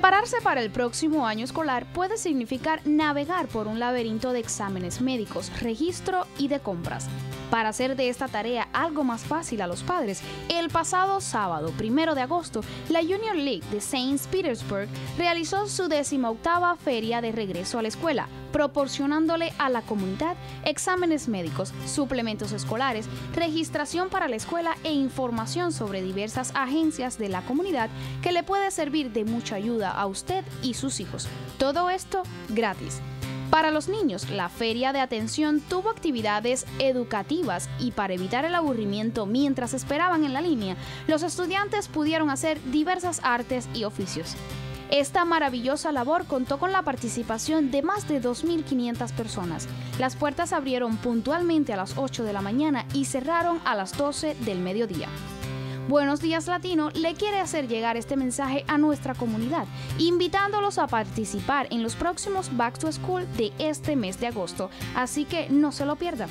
Prepararse para el próximo año escolar puede significar navegar por un laberinto de exámenes médicos, registro y de compras. Para hacer de esta tarea algo más fácil a los padres, el pasado sábado, 1 de agosto, la Junior League de Saint Petersburg realizó su 18ª feria de regreso a la escuela, proporcionándole a la comunidad exámenes médicos, suplementos escolares, registración para la escuela e información sobre diversas agencias de la comunidad que le puede servir de mucha ayuda a usted y sus hijos. Todo esto gratis. Para los niños, la feria de atención tuvo actividades educativas y para evitar el aburrimiento mientras esperaban en la línea, los estudiantes pudieron hacer diversas artes y oficios. Esta maravillosa labor contó con la participación de más de 2.500 personas. Las puertas abrieron puntualmente a las 8 de la mañana y cerraron a las 12 del mediodía. Buenos Días Latino le quiere hacer llegar este mensaje a nuestra comunidad, invitándolos a participar en los próximos Back to School de este mes de agosto, así que no se lo pierdan.